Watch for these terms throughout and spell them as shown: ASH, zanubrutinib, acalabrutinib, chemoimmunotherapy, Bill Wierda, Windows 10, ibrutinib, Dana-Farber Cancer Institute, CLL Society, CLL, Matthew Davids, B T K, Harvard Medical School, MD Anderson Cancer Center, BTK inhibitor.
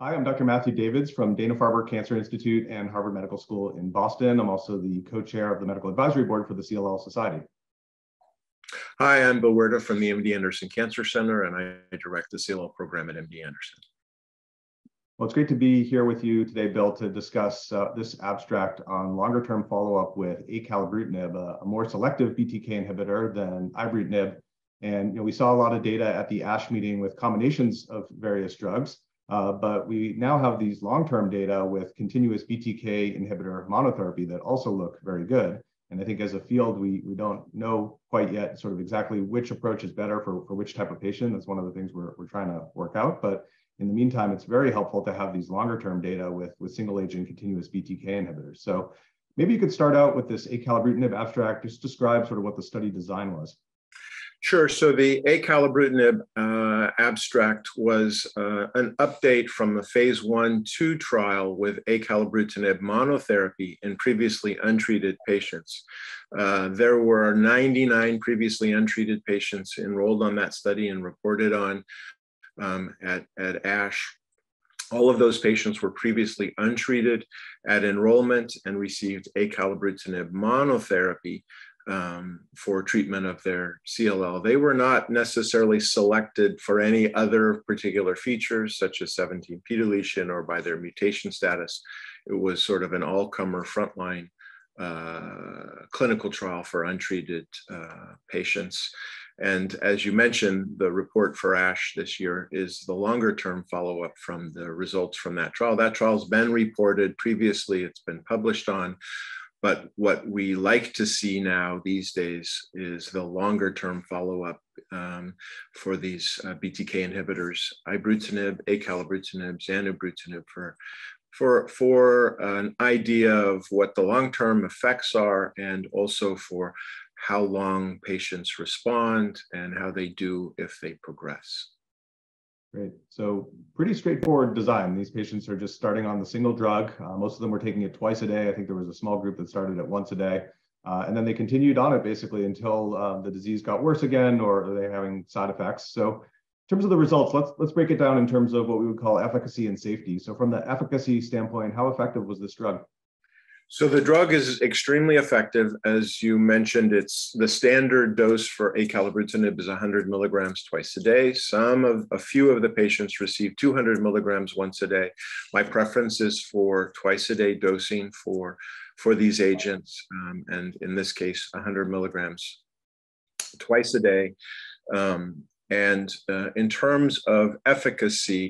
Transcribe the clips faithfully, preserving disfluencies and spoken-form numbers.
Hi, I'm Doctor Matthew Davids from Dana-Farber Cancer Institute and Harvard Medical School in Boston. I'm also the co-chair of the Medical Advisory Board for the C L L Society. Hi, I'm Bill Wierda from the M D Anderson Cancer Center, and I direct the C L L program at M D Anderson. Well, it's great to be here with you today, Bill, to discuss uh, this abstract on longer-term follow-up with acalabrutinib, a, a more selective B T K inhibitor than ibrutinib. And you know, we saw a lot of data at the A S H meeting with combinations of various drugs. Uh, but we now have these long-term data with continuous B T K inhibitor monotherapy that also look very good. And I think as a field, we, we don't know quite yet sort of exactly which approach is better for, for which type of patient. That's one of the things we're, we're trying to work out. But in the meantime, it's very helpful to have these longer-term data with, with single-agent continuous B T K inhibitors. So maybe you could start out with this acalabrutinib abstract, just describe sort of what the study design was. Sure. So the acalabrutinib uh, abstract was uh, an update from the phase one, two trial with acalabrutinib monotherapy in previously untreated patients. Uh, there were ninety-nine previously untreated patients enrolled on that study and reported on um, at, at A S H. All of those patients were previously untreated at enrollment and received acalabrutinib monotherapy Um, for treatment of their C L L. They were not necessarily selected for any other particular features, such as seventeen p deletion or by their mutation status. It was sort of an all-comer frontline uh, clinical trial for untreated uh, patients. And as you mentioned, the report for A S H this year is the longer-term follow-up from the results from that trial. That trial's been reported previously, it's been published on. But what we like to see now these days is the longer term follow-up um, for these uh, B T K inhibitors, ibrutinib, acalabrutinib, zanubrutinib, for, for, for an idea of what the long-term effects are and also for how long patients respond and how they do if they progress. Great. So pretty straightforward design. These patients are just starting on the single drug. Uh, most of them were taking it twice a day. I think there was a small group that started at once a day. Uh, and then they continued on it basically until uh, the disease got worse again or they were having side effects. So in terms of the results, let's, let's break it down in terms of what we would call efficacy and safety. So from the efficacy standpoint, how effective was this drug? So the drug is extremely effective. As you mentioned, it's the standard dose for acalabrutinib is one hundred milligrams twice a day. Some of a few of the patients receive two hundred milligrams once a day. My preference is for twice a day dosing for, for these agents. Um, and in this case, one hundred milligrams twice a day. Um, and uh, in terms of efficacy,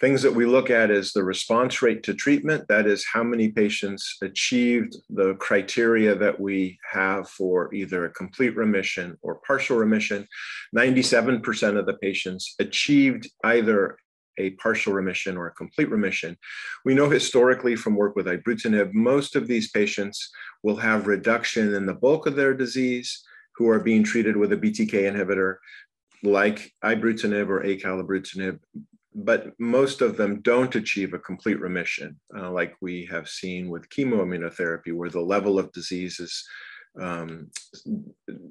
things that we look at is the response rate to treatment. That is how many patients achieved the criteria that we have for either a complete remission or partial remission. ninety-seven percent of the patients achieved either a partial remission or a complete remission. We know historically from work with ibrutinib, most of these patients will have reduction in the bulk of their disease who are being treated with a B T K inhibitor like ibrutinib or acalabrutinib. But most of them don't achieve a complete remission, uh, like we have seen with chemoimmunotherapy, where the level of disease is um,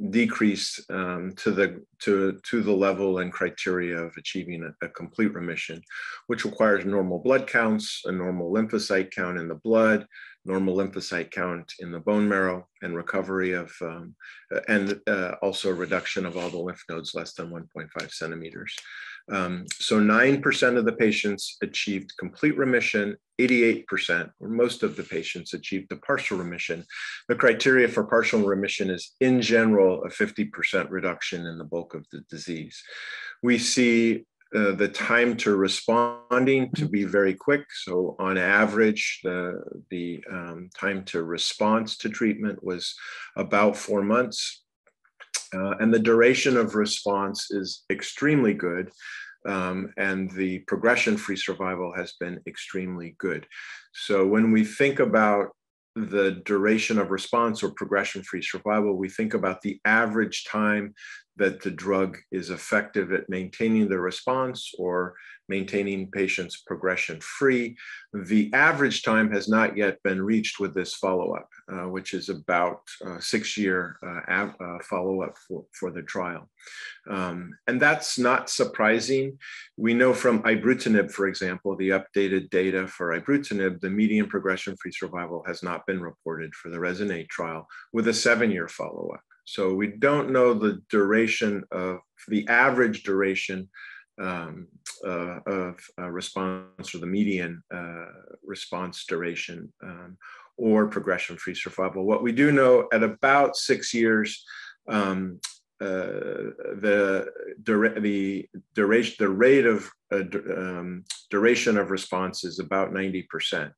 decreased um, to the to to the level and criteria of achieving a, a complete remission, which requires normal blood counts, a normal lymphocyte count in the blood, normal lymphocyte count in the bone marrow, and recovery of um, and uh, also reduction of all the lymph nodes less than one point five centimeters. Um, so nine percent of the patients achieved complete remission, eighty-eight percent, or most of the patients achieved the partial remission. The criteria for partial remission is, in general, a fifty percent reduction in the bulk of the disease. We see uh, the time to responding to be very quick. So on average, the, the um, time to response to treatment was about four months. Uh, and the duration of response is extremely good, um, and the progression-free survival has been extremely good. So when we think about the duration of response or progression-free survival, we think about the average time that the drug is effective at maintaining the response or maintaining patients progression-free. The average time has not yet been reached with this follow-up, uh, which is about uh, six-year uh, uh, follow-up for, for the trial. Um, and that's not surprising. We know from ibrutinib, for example, the updated data for ibrutinib, the median progression-free survival has not been reported for the RESONATE trial with a seven-year follow-up. So we don't know the duration of, the average duration um, uh, of uh, response, or the median uh, response duration, um, or progression-free survival. What we do know, at about six years, um, uh, the, dura the, duration, the rate of uh, um, duration of response is about ninety percent.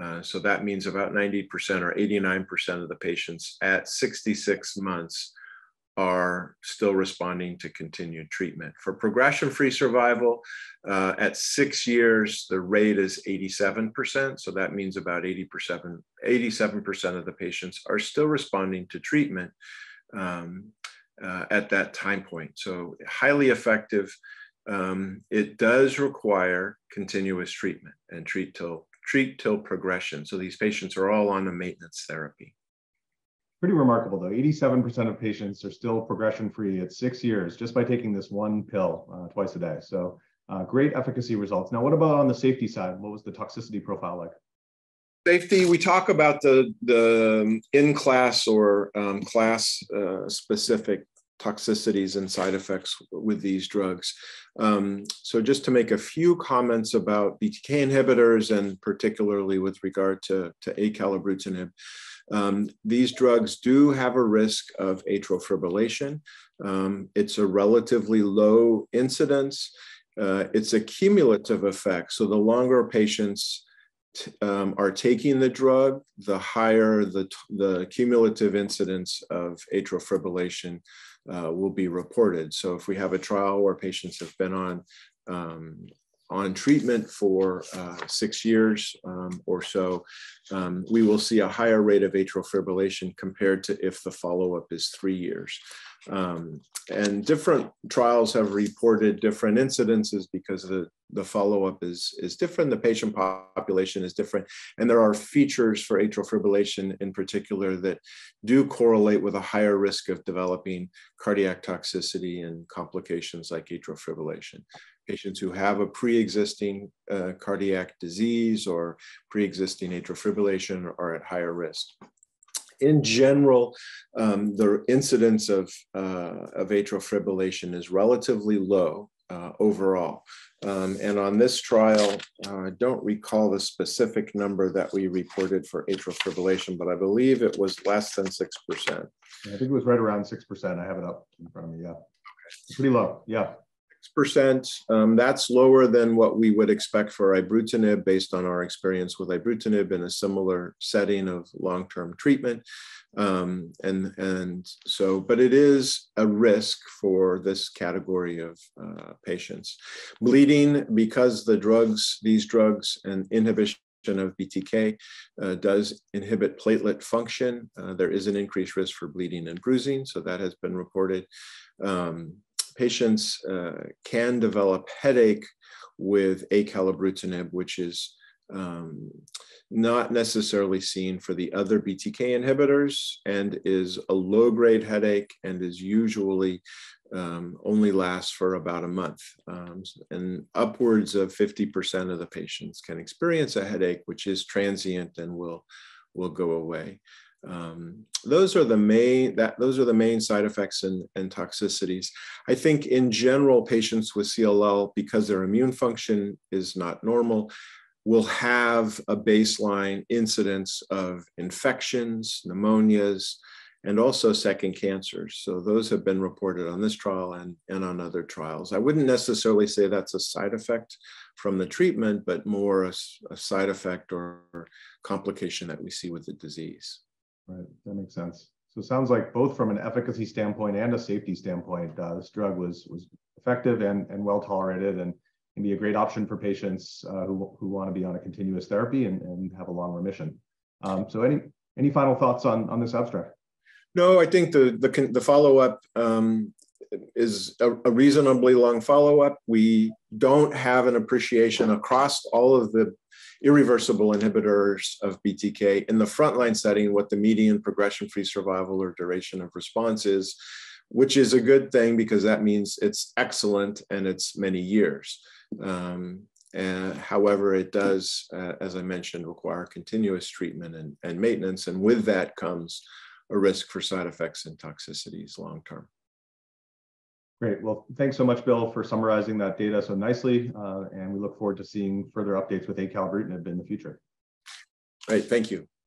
Uh, so that means about ninety percent or eighty-nine percent of the patients at sixty-six months are still responding to continued treatment. For progression-free survival, uh, at six years, the rate is eighty-seven percent. So that means about eighty-seven percent of the patients are still responding to treatment um, uh, at that time point. So highly effective. Um, it does require continuous treatment and treat till treat till progression. So these patients are all on a maintenance therapy. Pretty remarkable though, eighty-seven percent of patients are still progression-free at six years just by taking this one pill uh, twice a day. So uh, great efficacy results. Now, what about on the safety side? What was the toxicity profile like? Safety, we talk about the, the in-class or um, class-specific uh, toxicities and side effects with these drugs. Um, so just to make a few comments about B T K inhibitors, and particularly with regard to, to acalabrutinib, um, these drugs do have a risk of atrial fibrillation. Um, it's a relatively low incidence. Uh, it's a cumulative effect. So the longer patients Um, are taking the drug, the higher the, the cumulative incidence of atrial fibrillation uh, will be reported. So if we have a trial where patients have been on, um, on treatment for uh, six years um, or so, um, we will see a higher rate of atrial fibrillation compared to if the follow-up is three years. Um, and different trials have reported different incidences because the, the follow-up is, is different, the patient population is different, and there are features for atrial fibrillation in particular that do correlate with a higher risk of developing cardiac toxicity and complications like atrial fibrillation. Patients who have a pre-existing uh, cardiac disease or pre-existing atrial fibrillation are at higher risk. In general, um, the incidence of, uh, of atrial fibrillation is relatively low uh, overall. Um, and on this trial, uh, I don't recall the specific number that we reported for atrial fibrillation, but I believe it was less than six percent. Yeah, I think it was right around six percent. I have it up in front of me, yeah. Okay. Pretty low, yeah. percent. Um, that's lower than what we would expect for ibrutinib based on our experience with ibrutinib in a similar setting of long-term treatment. Um, and, and so, but it is a risk for this category of uh, patients. Bleeding, because the drugs, these drugs and inhibition of B T K uh, does inhibit platelet function. Uh, there is an increased risk for bleeding and bruising. So that has been reported. Um, Patients uh, can develop headache with acalabrutinib, which is um, not necessarily seen for the other B T K inhibitors, and is a low-grade headache and is usually um, only lasts for about a month. Um, and upwards of fifty percent of the patients can experience a headache, which is transient and will, will go away. Um, those are the main that those are the main side effects and, and toxicities. I think in general, patients with C L L, because their immune function is not normal, will have a baseline incidence of infections, pneumonias, and also second cancers. So those have been reported on this trial and, and on other trials. I wouldn't necessarily say that's a side effect from the treatment, but more a, a side effect or complication that we see with the disease. Right, that makes sense. So it sounds like both from an efficacy standpoint and a safety standpoint, uh, this drug was was effective and, and well tolerated, and can be a great option for patients uh, who, who want to be on a continuous therapy and, and have a long remission. Um, so any any final thoughts on, on this abstract? No, I think the, the, the follow-up um, is a, a reasonably long follow-up. We don't have an appreciation across all of the irreversible inhibitors of B T K in the frontline setting, what the median progression-free survival or duration of response is, which is a good thing because that means it's excellent and it's many years. Um, Uh, however, it does, uh, as I mentioned, require continuous treatment and, and maintenance. And with that comes a risk for side effects and toxicities long-term. Great. Well, thanks so much, Bill, for summarizing that data so nicely. Uh, and we look forward to seeing further updates with acalabrutinib in the future. All right. Thank you.